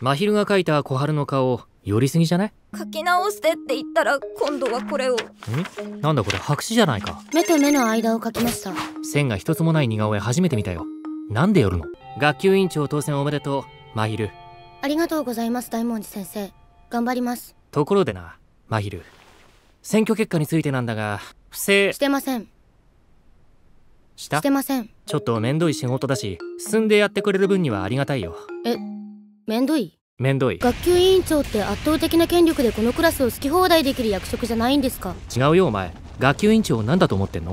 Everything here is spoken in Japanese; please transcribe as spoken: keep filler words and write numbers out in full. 真昼が描いた小春の顔、寄りすぎじゃない？描き直してって言ったら今度はこれを。ん？なんだこれ、白紙じゃないか。目と目の間を描きました。線が一つもない似顔絵初めて見たよ。なんで寄るの？学級委員長当選おめでとう、真昼。ありがとうございます、大文字先生。頑張ります。ところでな、真昼、選挙結果についてなんだが、不正してません。した？してません。ちょっとめんどい仕事だし、進んでやってくれる分にはありがたいよ。え、めんどい？めんどい。学級委員長って圧倒的な権力でこのクラスを好き放題できる役職じゃないんですか？違うよお前、学級委員長を何だと思ってんの？